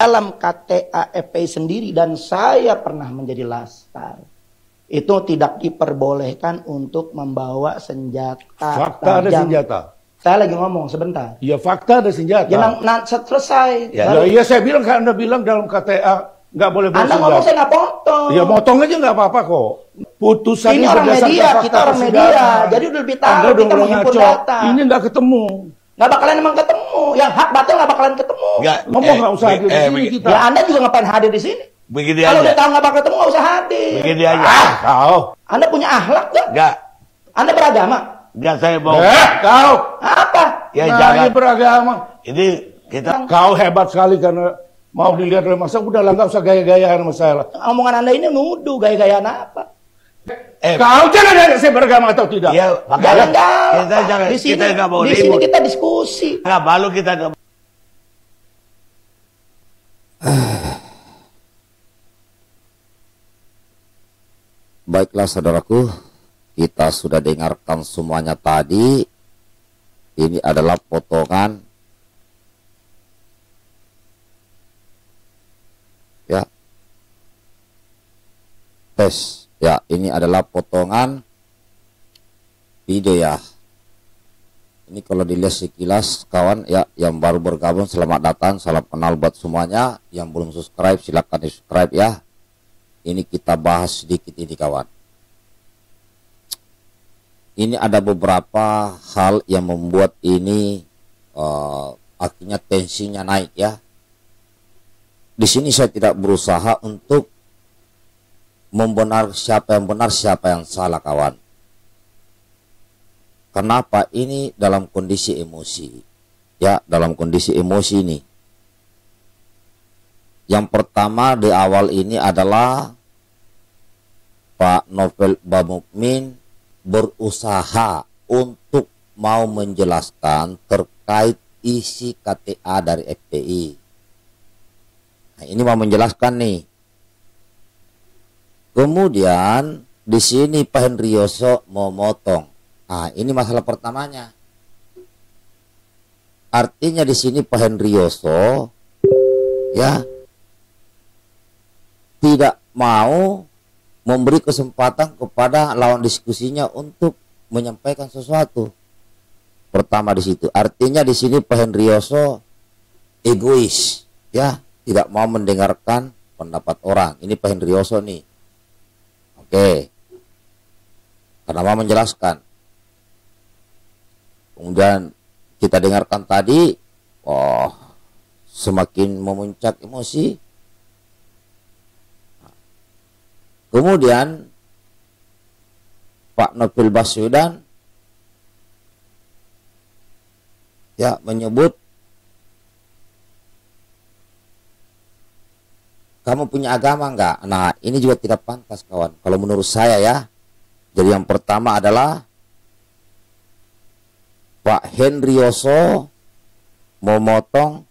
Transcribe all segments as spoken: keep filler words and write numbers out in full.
dalam K T A F P I sendiri, dan saya pernah menjadi laskar, itu tidak diperbolehkan untuk membawa senjata. Fakta ada senjata. Saya lagi ngomong sebentar. Ya, fakta ada senjata. Jangan ya, selesai. Ya, nah, ya, saya bilang, Anda bilang dalam K T A nggak boleh bawa senjata. Anda ngomong saya nggak potong. Ya, potong aja nggak apa-apa kok. Putusan ini orang media, kita orang media. Jadi udah lebih tahu, Anda kita mengimpun data. Ini nggak ketemu. Nggak bakalan emang ketemu. Yang hak batal nggak bakalan ketemu. Ya, ngomong nggak eh, usah hadir eh, di sini eh, kita. Ya, Anda juga ngapain hadir di sini? Begini kalau aja. Udah tahu nggak bakal ketemu nggak usah hadir. Begini aja. Ah, kau. Anda punya akhlak nggak? Nggak. Anda beragama? Nggak, saya mau. Eh, kau. Apa? Ya, nah, jangan. Ini beragama. Ini kita. Kau hebat sekali karena mau dilihat oleh masa. Udah lah, nggak usah gaya-gayaan masalah. Omongan Anda ini nuduh gaya-gayaan apa? Eh, kau jangan ada saya beragama atau tidak. Ya, jangan. Kita jangan. Di sini kita, di sini kita diskusi. Nggak malu kita. Gak... Baiklah saudaraku, kita sudah dengarkan semuanya tadi. Ini adalah potongan ya tes ya, ini adalah potongan video ya. Ini kalau dilihat sekilas kawan ya, yang baru bergabung selamat datang, salam kenal buat semuanya. Yang belum subscribe silakan di subscribe ya. Ini kita bahas sedikit ini kawan. Ini ada beberapa hal yang membuat ini uh, akhirnya tensinya naik ya. Di sini saya tidak berusaha untuk membenar siapa yang benar siapa yang salah kawan. Kenapa ini dalam kondisi emosi ya, dalam kondisi emosi ini. Yang pertama di awal ini adalah Pak Novel Baswedan berusaha untuk mau menjelaskan terkait isi K T A dari F P I. Nah, ini mau menjelaskan nih. Kemudian di sini Pak Hendrioso mau motong. Ah, ini masalah pertamanya. Artinya di sini Pak Hendrioso ya tidak mau memberi kesempatan kepada lawan diskusinya untuk menyampaikan sesuatu. Pertama di situ. Artinya di sini Pak Hendrioso egois, ya, tidak mau mendengarkan pendapat orang. Ini Pak Hendrioso nih. Oke. Karena mau menjelaskan. Kemudian kita dengarkan tadi, oh, semakin memuncak emosi. Kemudian Pak Novel Baswedan ya menyebut kamu punya agama enggak? Nah, ini juga tidak pantas kawan kalau menurut saya ya. Jadi yang pertama adalah Pak Hendrioso memotong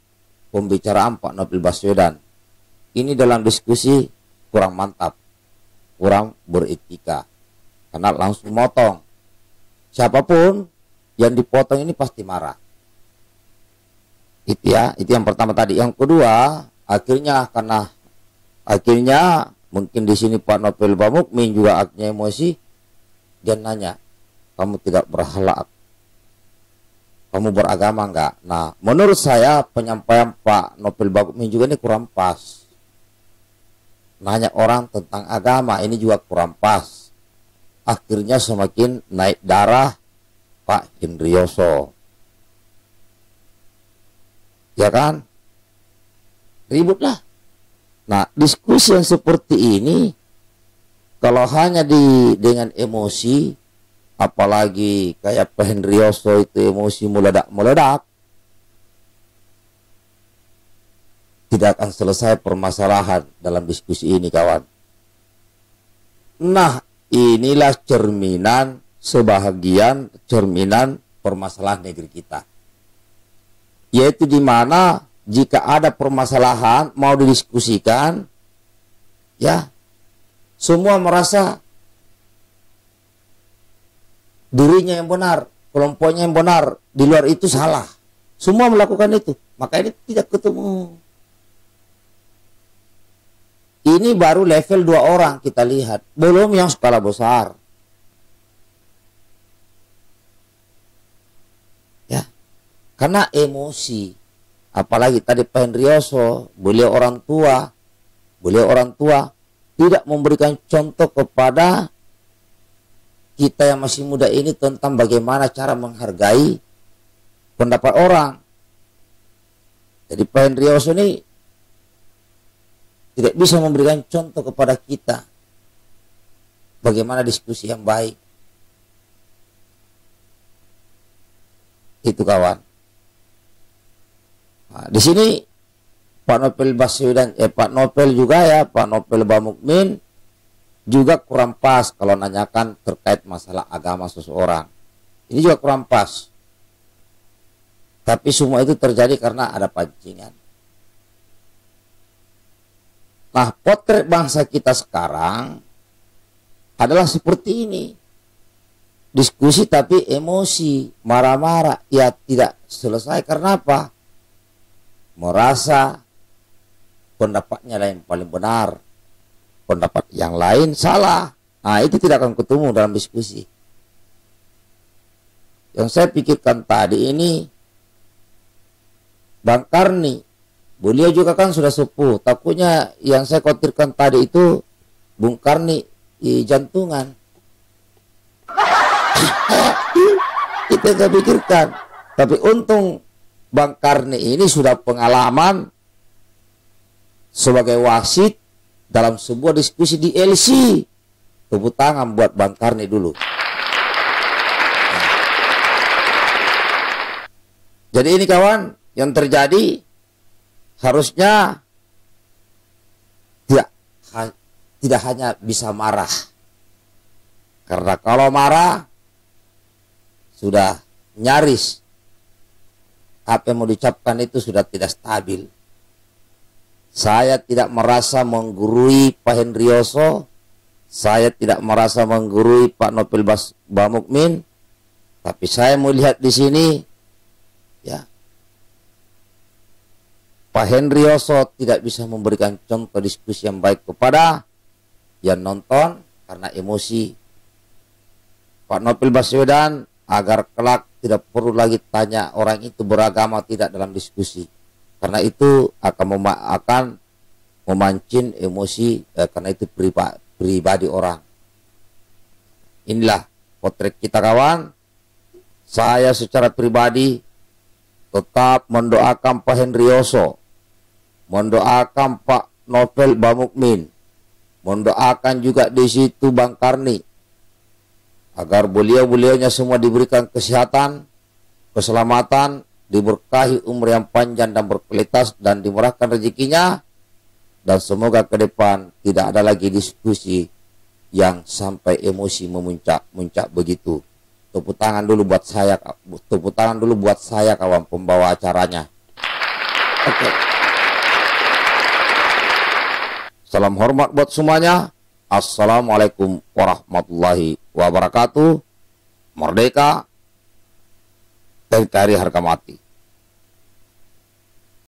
pembicaraan Pak Novel Baswedan. Ini dalam diskusi kurang mantap, kurang beretika, karena langsung motong. Siapapun yang dipotong ini pasti marah. Itu ya, itu yang pertama tadi. Yang kedua, akhirnya karena akhirnya mungkin di sini Pak Novel Baswedan juga akhirnya emosi, dia nanya, kamu tidak berhalak, kamu beragama enggak? Nah, menurut saya penyampaian Pak Novel Baswedan juga ini kurang pas. Nanya orang tentang agama ini juga kurang pas. Akhirnya semakin naik darah Pak Hendrioso. Ya kan? Ributlah. Nah, diskusi yang seperti ini kalau hanya di dengan emosi, apalagi kayak Pak Hendrioso itu emosi meledak-meledak, tidak akan selesai permasalahan dalam diskusi ini kawan. Nah, inilah cerminan sebahagian cerminan permasalahan negeri kita. Yaitu di mana jika ada permasalahan mau didiskusikan ya, semua merasa dirinya yang benar, kelompoknya yang benar, di luar itu salah. Semua melakukan itu, maka ini tidak ketemu. Ini baru level dua orang kita lihat, belum yang skala besar. Ya, karena emosi, apalagi tadi Pak Hendrioso, beliau orang tua, beliau orang tua tidak memberikan contoh kepada kita yang masih muda ini tentang bagaimana cara menghargai pendapat orang. Jadi Pak Hendrioso ini tidak bisa memberikan contoh kepada kita bagaimana diskusi yang baik. Itu kawan. Nah, di sini Pak Novel Baswedan, eh Pak Novel juga ya, Pak Novel Bamukmin juga kurang pas kalau nanyakan terkait masalah agama seseorang. Ini juga kurang pas. Tapi semua itu terjadi karena ada pancingan. Nah, potret bangsa kita sekarang adalah seperti ini. Diskusi tapi emosi, marah-marah, ya tidak selesai. Karena apa? Merasa pendapatnya lah yang paling benar, pendapat yang lain salah. Nah, itu tidak akan ketemu dalam diskusi. Yang saya pikirkan tadi ini, Bang Karni, beliau juga kan sudah sepuh. Takutnya yang saya khawatirkan tadi itu Bung Karni i, jantungan. Itu yang saya pikirkan. Tapi untung Bang Karni ini sudah pengalaman sebagai wasit dalam sebuah diskusi di L C. Tepuk tangan buat Bang Karni dulu. Jadi ini kawan, yang terjadi harusnya tidak, ha, tidak hanya bisa marah. Karena kalau marah sudah nyaris apa yang mau diucapkan itu sudah tidak stabil. Saya tidak merasa menggurui Pak Hendrioso, saya tidak merasa menggurui Pak Novel Bas Bamukmin, tapi saya mau lihat di sini, ya, Pak Hendrioso tidak bisa memberikan contoh diskusi yang baik kepada yang nonton karena emosi. Pak Novel Baswedan agar kelak tidak perlu lagi tanya orang itu beragama tidak dalam diskusi. Karena itu akan, mema akan memancing emosi, eh, karena itu priba pribadi orang. Inilah potret kita kawan. Saya secara pribadi tetap mendoakan Pak Hendrioso, mendoakan Pak Novel Bamukmin, mendoakan juga di situ Bang Karni agar beliau-beliaunya semua diberikan kesehatan, keselamatan, diberkahi umur yang panjang dan berkualitas dan dimurahkan rezekinya, dan semoga ke depan tidak ada lagi diskusi yang sampai emosi memuncak-muncak begitu. Tepuk tangan dulu buat saya, tepuk tangan dulu buat saya kawan pembawa acaranya. Oke. Okay. Salam hormat buat semuanya. Assalamualaikum warahmatullahi wabarakatuh. Merdeka. N K R I harga mati.